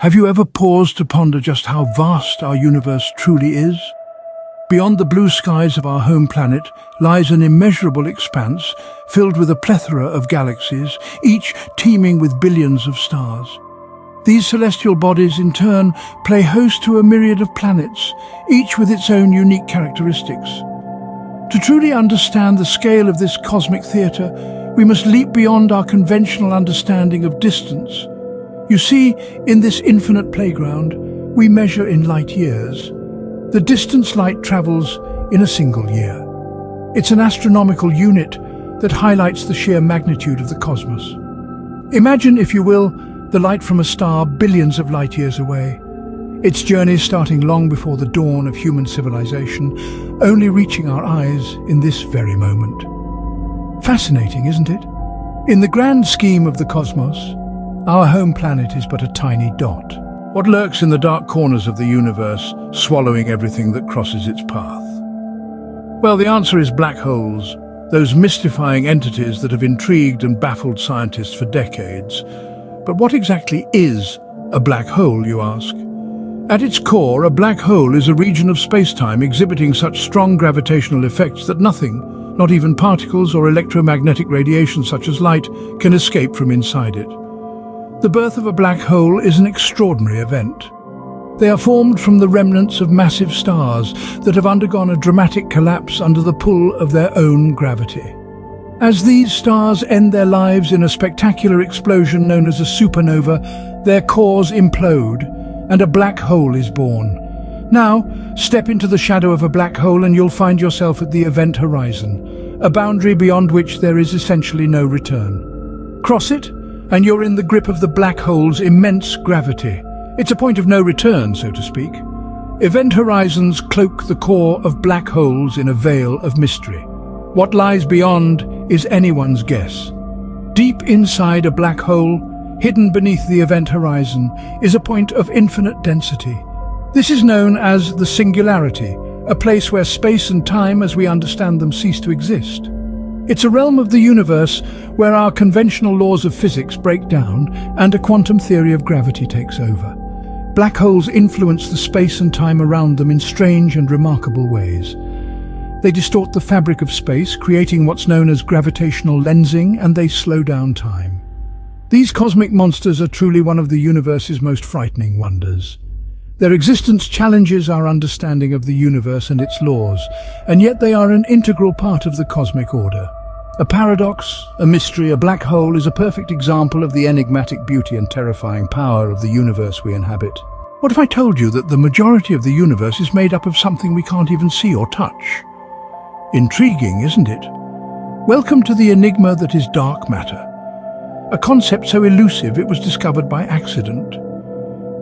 Have you ever paused to ponder just how vast our universe truly is? Beyond the blue skies of our home planet lies an immeasurable expanse filled with a plethora of galaxies, each teeming with billions of stars. These celestial bodies, in turn, play host to a myriad of planets, each with its own unique characteristics. To truly understand the scale of this cosmic theatre, we must leap beyond our conventional understanding of distance. You see, in this infinite playground, we measure in light years. The distance light travels in a single year. It's an astronomical unit that highlights the sheer magnitude of the cosmos. Imagine, if you will, the light from a star billions of light years away, its journey starting long before the dawn of human civilization, only reaching our eyes in this very moment. Fascinating, isn't it? In the grand scheme of the cosmos, our home planet is but a tiny dot. What lurks in the dark corners of the universe, swallowing everything that crosses its path? Well, the answer is black holes, those mystifying entities that have intrigued and baffled scientists for decades. But what exactly is a black hole, you ask? At its core, a black hole is a region of space-time exhibiting such strong gravitational effects that nothing, not even particles or electromagnetic radiation such as light, can escape from inside it. The birth of a black hole is an extraordinary event. They are formed from the remnants of massive stars that have undergone a dramatic collapse under the pull of their own gravity. As these stars end their lives in a spectacular explosion known as a supernova, their cores implode and a black hole is born. Now, step into the shadow of a black hole and you'll find yourself at the event horizon, a boundary beyond which there is essentially no return. Cross it, and you're in the grip of the black hole's immense gravity. It's a point of no return, so to speak. Event horizons cloak the core of black holes in a veil of mystery. What lies beyond is anyone's guess. Deep inside a black hole, hidden beneath the event horizon, is a point of infinite density. This is known as the singularity, a place where space and time as we understand them cease to exist. It's a realm of the universe where our conventional laws of physics break down and a quantum theory of gravity takes over. Black holes influence the space and time around them in strange and remarkable ways. They distort the fabric of space, creating what's known as gravitational lensing, and they slow down time. These cosmic monsters are truly one of the universe's most frightening wonders. Their existence challenges our understanding of the universe and its laws, and yet they are an integral part of the cosmic order. A paradox, a mystery, a black hole is a perfect example of the enigmatic beauty and terrifying power of the universe we inhabit. What if I told you that the majority of the universe is made up of something we can't even see or touch? Intriguing, isn't it? Welcome to the enigma that is dark matter, a concept so elusive it was discovered by accident.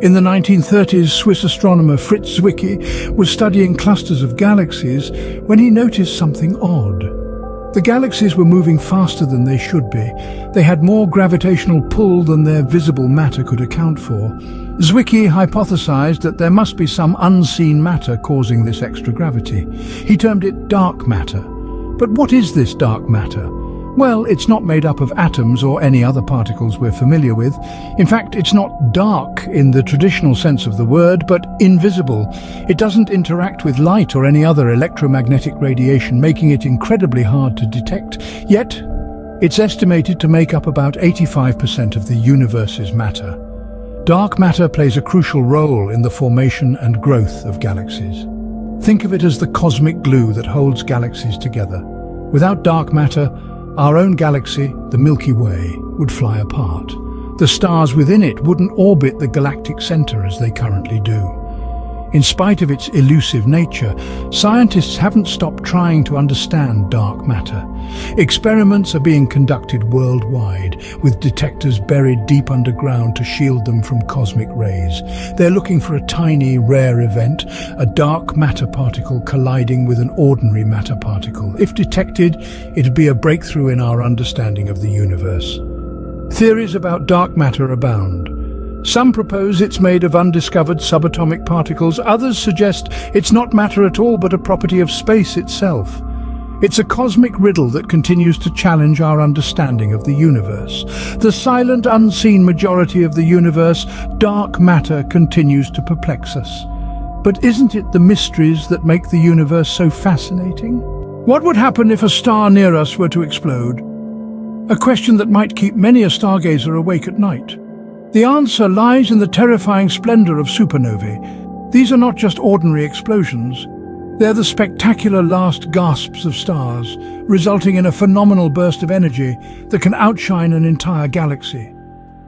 In the 1930s, Swiss astronomer Fritz Zwicky was studying clusters of galaxies when he noticed something odd. The galaxies were moving faster than they should be. They had more gravitational pull than their visible matter could account for. Zwicky hypothesized that there must be some unseen matter causing this extra gravity. He termed it dark matter. But what is this dark matter? Well, it's not made up of atoms or any other particles we're familiar with. In fact, it's not dark in the traditional sense of the word, but invisible. It doesn't interact with light or any other electromagnetic radiation, making it incredibly hard to detect. Yet, it's estimated to make up about 85% of the universe's matter. Dark matter plays a crucial role in the formation and growth of galaxies. Think of it as the cosmic glue that holds galaxies together. Without dark matter, our own galaxy, the Milky Way, would fly apart. The stars within it wouldn't orbit the galactic center as they currently do. In spite of its elusive nature, scientists haven't stopped trying to understand dark matter. Experiments are being conducted worldwide, with detectors buried deep underground to shield them from cosmic rays. They're looking for a tiny, rare event, a dark matter particle colliding with an ordinary matter particle. If detected, it'd be a breakthrough in our understanding of the universe. Theories about dark matter abound. Some propose it's made of undiscovered subatomic particles. Others suggest it's not matter at all, but a property of space itself. It's a cosmic riddle that continues to challenge our understanding of the universe. The silent, unseen majority of the universe, dark matter, continues to perplex us. But isn't it the mysteries that make the universe so fascinating? What would happen if a star near us were to explode? A question that might keep many a stargazer awake at night. The answer lies in the terrifying splendor of supernovae. These are not just ordinary explosions. They're the spectacular last gasps of stars, resulting in a phenomenal burst of energy that can outshine an entire galaxy.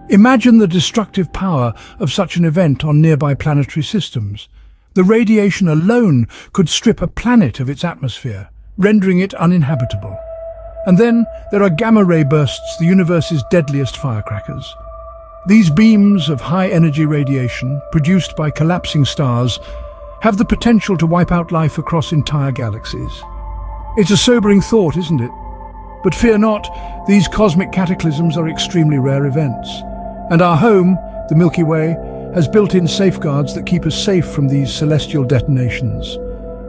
Imagine the destructive power of such an event on nearby planetary systems. The radiation alone could strip a planet of its atmosphere, rendering it uninhabitable. And then there are gamma-ray bursts, the universe's deadliest firecrackers. These beams of high-energy radiation, produced by collapsing stars, have the potential to wipe out life across entire galaxies. It's a sobering thought, isn't it? But fear not, these cosmic cataclysms are extremely rare events. And our home, the Milky Way, has built-in safeguards that keep us safe from these celestial detonations.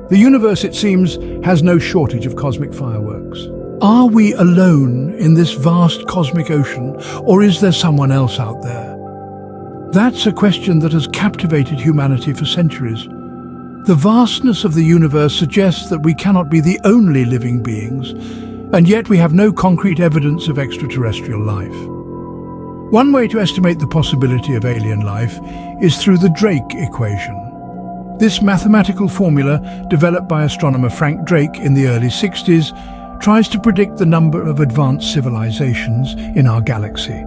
The universe, it seems, has no shortage of cosmic fireworks. Are we alone in this vast cosmic ocean, or is there someone else out there? That's a question that has captivated humanity for centuries. The vastness of the universe suggests that we cannot be the only living beings, and yet we have no concrete evidence of extraterrestrial life. One way to estimate the possibility of alien life is through the Drake equation. This mathematical formula, developed by astronomer Frank Drake in the early 1960s, tries to predict the number of advanced civilizations in our galaxy.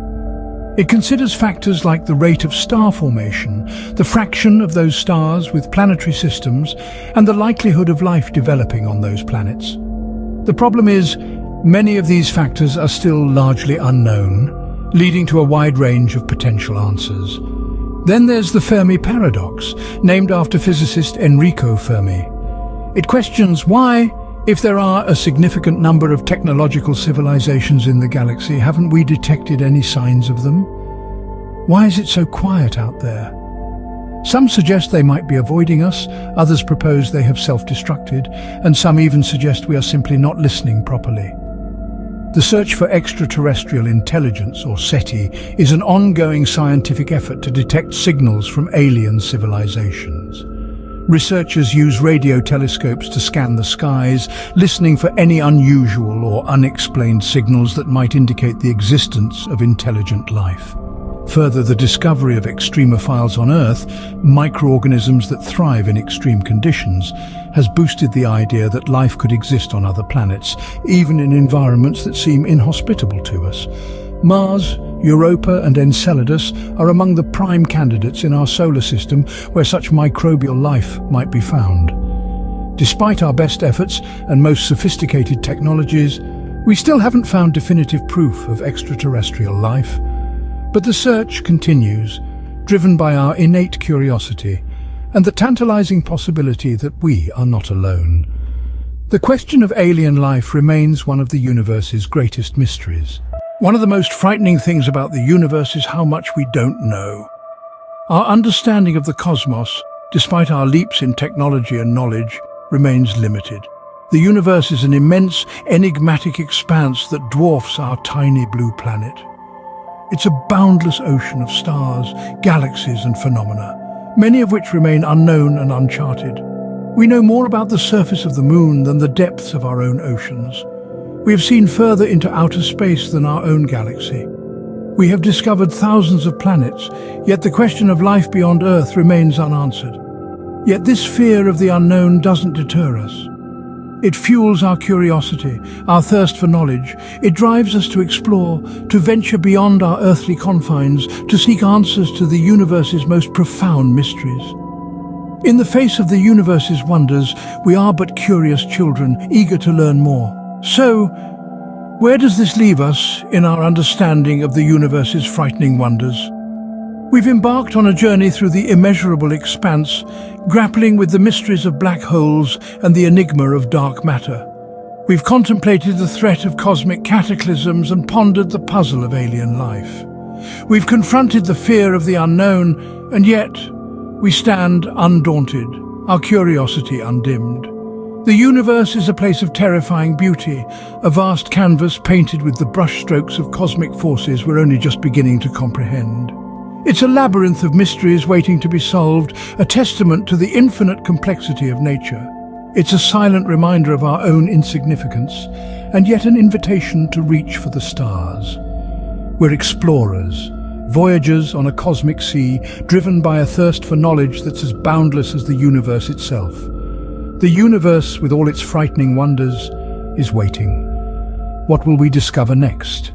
It considers factors like the rate of star formation, the fraction of those stars with planetary systems, and the likelihood of life developing on those planets. The problem is, many of these factors are still largely unknown, leading to a wide range of potential answers. Then there's the Fermi paradox, named after physicist Enrico Fermi. It questions why, if there are a significant number of technological civilizations in the galaxy, haven't we detected any signs of them? Why is it so quiet out there? Some suggest they might be avoiding us, others propose they have self-destructed, and some even suggest we are simply not listening properly. The search for extraterrestrial intelligence, or SETI, is an ongoing scientific effort to detect signals from alien civilizations. Researchers use radio telescopes to scan the skies, listening for any unusual or unexplained signals that might indicate the existence of intelligent life. Further, the discovery of extremophiles on Earth, microorganisms that thrive in extreme conditions, has boosted the idea that life could exist on other planets, even in environments that seem inhospitable to us. Mars, Europa and Enceladus are among the prime candidates in our solar system where such microbial life might be found. Despite our best efforts and most sophisticated technologies, we still haven't found definitive proof of extraterrestrial life. But the search continues, driven by our innate curiosity and the tantalizing possibility that we are not alone. The question of alien life remains one of the universe's greatest mysteries. One of the most frightening things about the universe is how much we don't know. Our understanding of the cosmos, despite our leaps in technology and knowledge, remains limited. The universe is an immense, enigmatic expanse that dwarfs our tiny blue planet. It's a boundless ocean of stars, galaxies and phenomena, many of which remain unknown and uncharted. We know more about the surface of the moon than the depths of our own oceans. We have seen further into outer space than our own galaxy. We have discovered thousands of planets, yet the question of life beyond Earth remains unanswered. Yet this fear of the unknown doesn't deter us. It fuels our curiosity, our thirst for knowledge. It drives us to explore, to venture beyond our earthly confines, to seek answers to the universe's most profound mysteries. In the face of the universe's wonders, we are but curious children, eager to learn more. So, where does this leave us in our understanding of the universe's frightening wonders? We've embarked on a journey through the immeasurable expanse, grappling with the mysteries of black holes and the enigma of dark matter. We've contemplated the threat of cosmic cataclysms and pondered the puzzle of alien life. We've confronted the fear of the unknown, and yet we stand undaunted, our curiosity undimmed. The universe is a place of terrifying beauty, a vast canvas painted with the brushstrokes of cosmic forces we're only just beginning to comprehend. It's a labyrinth of mysteries waiting to be solved, a testament to the infinite complexity of nature. It's a silent reminder of our own insignificance, and yet an invitation to reach for the stars. We're explorers, voyagers on a cosmic sea, driven by a thirst for knowledge that's as boundless as the universe itself. The universe, with all its frightening wonders, is waiting. What will we discover next?